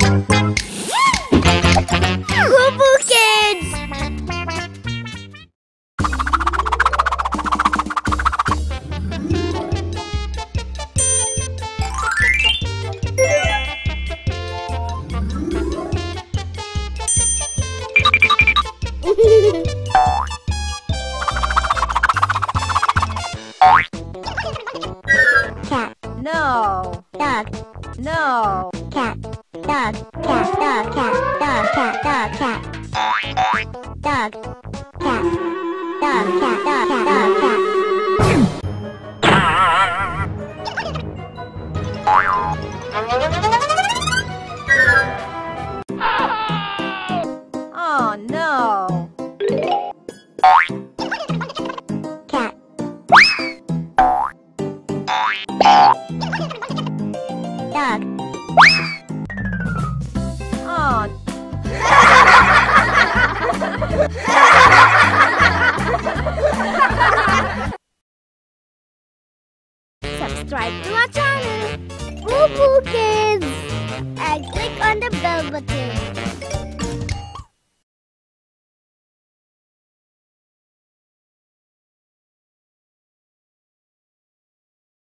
Poo Poo Kids! Cat. No. Dog. No. Cat. Dog, cat, dog, cat, dog, cat, dog, cat. Dog, cat, dog, cat, dog, cat, dog, cat. Oh no. Cat. Dog. Subscribe to our channel, Poo Poo Kids, and click on the bell button.